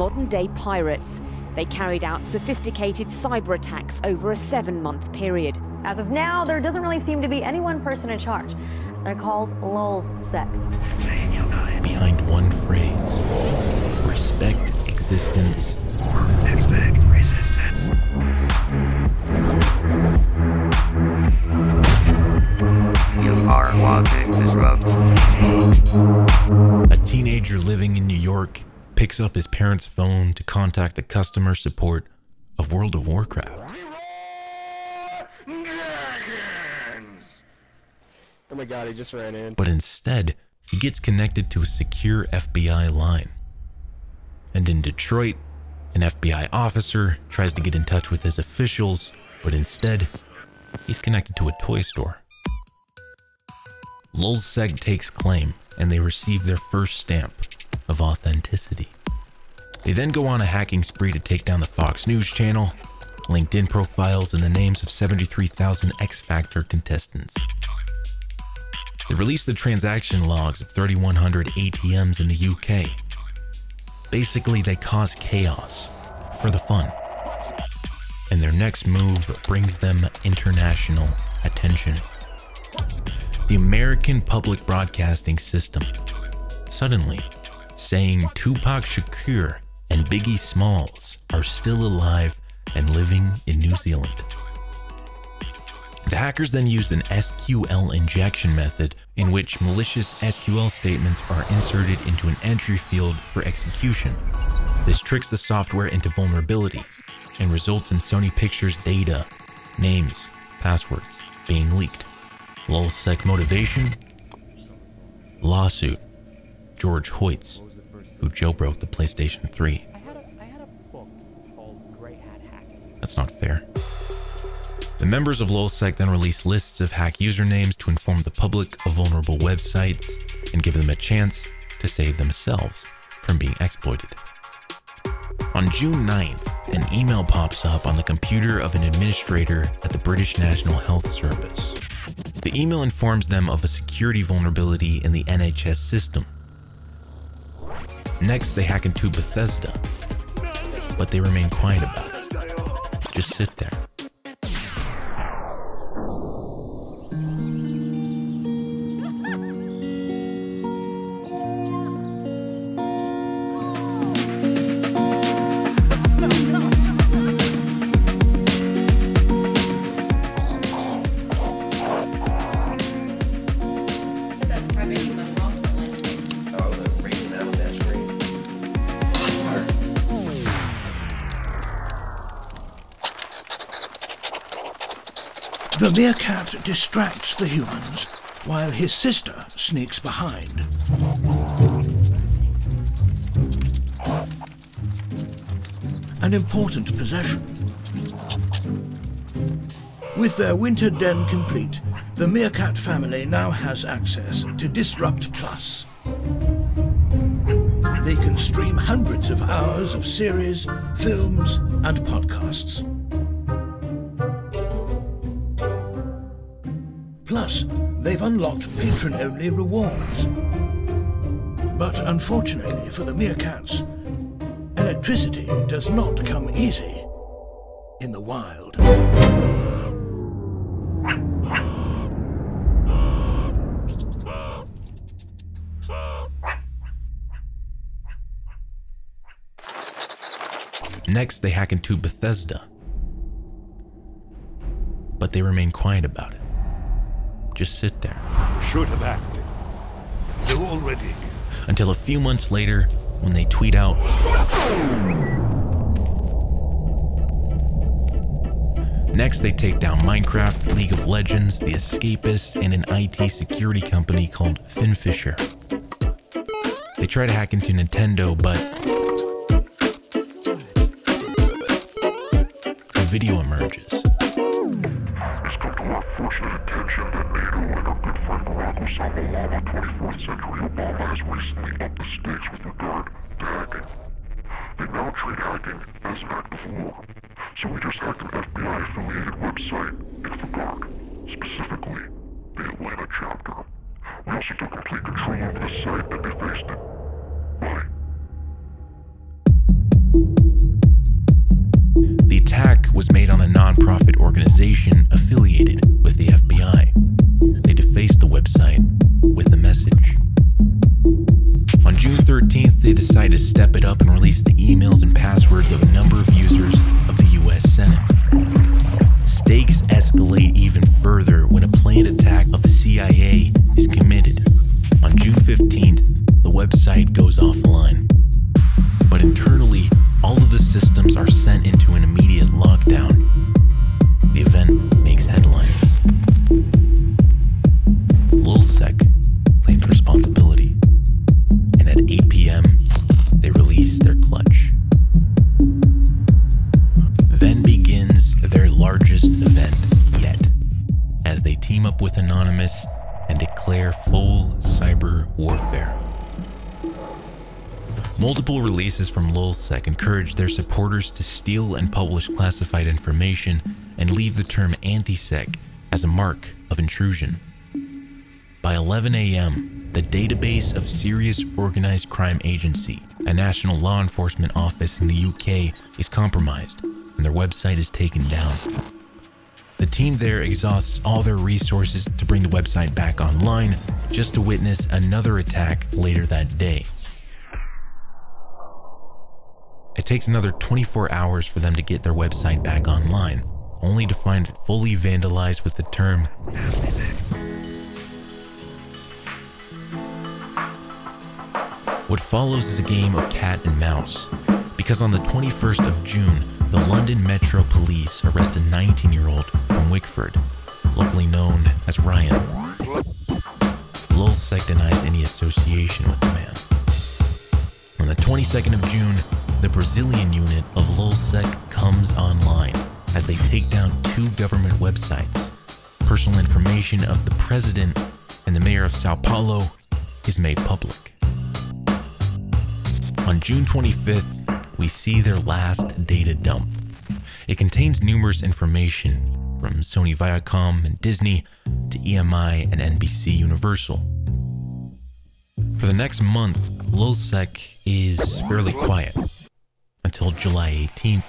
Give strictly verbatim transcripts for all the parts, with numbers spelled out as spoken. modern-day pirates. They carried out sophisticated cyber attacks over a seven-month period. As of now, there doesn't really seem to be any one person in charge. They're called LulzSec. Behind one phrase, respect existence. Expect resistance. You are watching Disrupt. A teenager living in New York picks up his parents' phone to contact the customer support of World of Warcraft. Oh my god, he just ran in. But instead, he gets connected to a secure F B I line. And in Detroit, an F B I officer tries to get in touch with his officials, but instead, he's connected to a toy store. LulzSec takes claim, and they receive their first stamp of authenticity. They then go on a hacking spree to take down the Fox News channel, LinkedIn profiles, and the names of seventy-three thousand X Factor contestants. They release the transaction logs of thirty-one hundred A T Ms in the U K. Basically, they cause chaos for the fun. And their next move brings them international attention. The American public broadcasting system suddenly saying Tupac Shakur and Biggie Smalls are still alive and living in New Zealand. The hackers then used an S Q L injection method in which malicious S Q L statements are inserted into an entry field for execution. This tricks the software into vulnerability and results in Sony Pictures data, names, passwords being leaked. LulzSec motivation? Lawsuit. George Hotz, who jailbroke the PlayStation three. I had a, I had a book called Grey Hat Hacking. That's not fair. The members of LulzSec then release lists of hack usernames to inform the public of vulnerable websites and give them a chance to save themselves from being exploited. On June ninth, an email pops up on the computer of an administrator at the British National Health Service. The email informs them of a security vulnerability in the N H S system. Next, they hack into Bethesda, but they remain quiet about it. Just sit there. The meerkat distracts the humans, while his sister sneaks behind. An important possession. With their winter den complete, the meerkat family now has access to Disrupt Plus. They can stream hundreds of hours of series, films, and podcasts. Plus, they've unlocked patron-only rewards. But unfortunately for the meerkats, electricity does not come easy in the wild. Next, they hack into Bethesda, but they remain quiet about it. Just sit there. Should have acted. You already knew. Until a few months later, when they tweet out, next they take down Minecraft, League of Legends, The Escapists, and an I T security company called FinFisher. They try to hack into Nintendo, but a video emerges. Complete control of the site that they faced it by. organization affiliated with the F B I. They defaced the website with a message. On June thirteenth, they decided to step it up and release the emails and passwords of a number of users of the U S Senate. Stakes escalate even further when a planned attack of the C I A is committed. On June fifteenth, the website goes offline. But internally, all of the systems are sent into an immediate lockdown. The event makes headlines. LulzSec claimed responsibility. And at eight p m, they released their clutch. Then begins their largest event yet, as they team up with Anonymous and declare full cyber warfare. Multiple releases from LulzSec encourage their supporters to steal and publish classified information and leave the term anti-sec as a mark of intrusion. By eleven a m, the database of Serious Organized Crime Agency, a national law enforcement office in the U K, is compromised and their website is taken down. The team there exhausts all their resources to bring the website back online, just to witness another attack later that day. It takes another twenty-four hours for them to get their website back online, only to find it fully vandalized with the term anti-sec. What follows is a game of cat and mouse, because on the twenty-first of June, the London Metro Police arrest a nineteen-year-old from Wickford, locally known as Ryan. LulzSec denies any association with the man. On the twenty-second of June, the Brazilian unit of LulzSec comes online as they take down two government websites. Personal information of the president and the mayor of Sao Paulo is made public. On June twenty-fifth, we see their last data dump. It contains numerous information from Sony, Viacom, and Disney to E M I and N B C Universal. For the next month, LulzSec is fairly quiet until July eighteenth,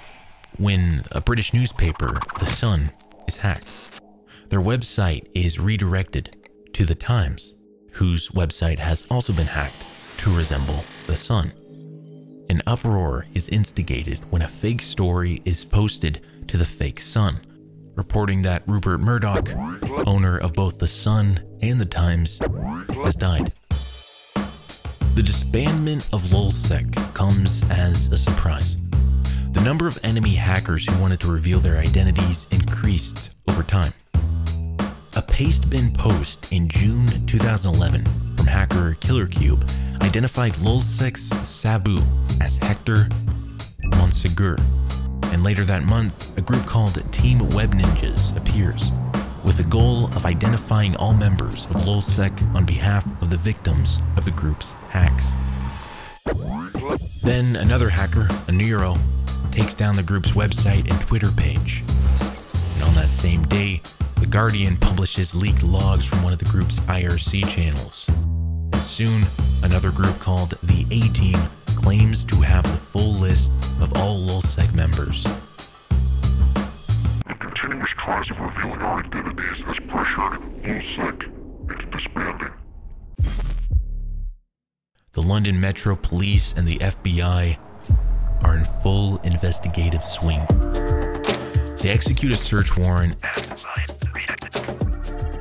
when a British newspaper, The Sun, is hacked. Their website is redirected to The Times, whose website has also been hacked to resemble The Sun. An uproar is instigated when a fake story is posted to the fake Sun, reporting that Rupert Murdoch, owner of both The Sun and The Times, has died. The disbandment of LulzSec comes as a surprise. The number of enemy hackers who wanted to reveal their identities increased over time. A Pastebin post in June two thousand eleven from hacker KillerCube identified LulzSec's Sabu as Hector Monsegur, and later that month, a group called Team Web Ninjas appears, with the goal of identifying all members of LulzSec on behalf of the victims of the group's hacks. Then another hacker, a Neuro, takes down the group's website and Twitter page. And on that same day, The Guardian publishes leaked logs from one of the group's I R C channels. And soon, another group called the A-Team claims to have the full list of all LulzSec members. Continuous tries of revealing our identities has pressured LulzSec into disbanding. The London Metro Police and the F B I are in full investigative swing. They execute a search warrant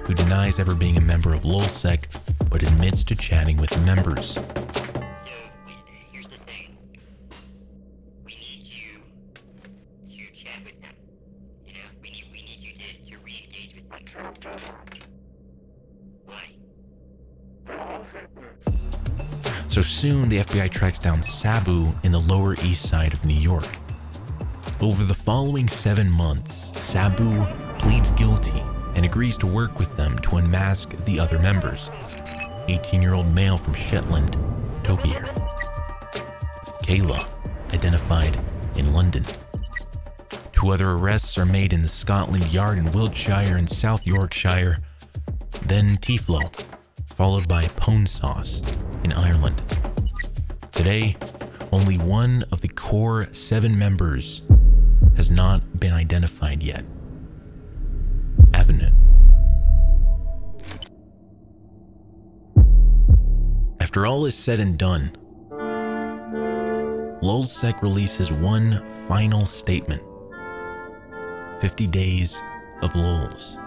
who denies ever being a member of LulzSec, but admits to chatting with members. So soon, the F B I tracks down Sabu in the Lower East Side of New York. Over the following seven months, Sabu pleads guilty and agrees to work with them to unmask the other members. eighteen-year-old male from Shetland, Topier. Kayla, identified in London. Two other arrests are made in the Scotland Yard in Wiltshire and South Yorkshire, then Tiflo, followed by Pone Sauce in Ireland. Today, only one of the core seven members has not been identified yet. after all is said and done. LulzSec releases one final statement. fifty days of lulz.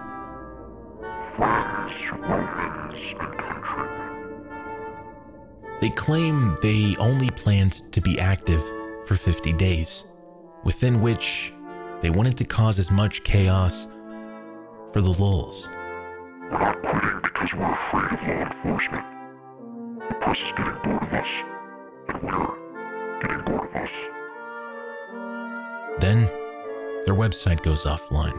They claim they only planned to be active for fifty days, within which they wanted to cause as much chaos for the lulz. We're not quitting because we're afraid of law enforcement. The press is getting bored of us, and we're getting bored of us. Then, their website goes offline.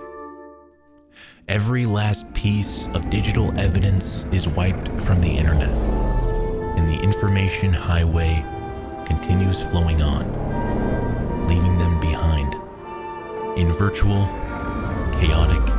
Every last piece of digital evidence is wiped from the internet, and the information highway continues flowing on, leaving them behind in virtual, chaotic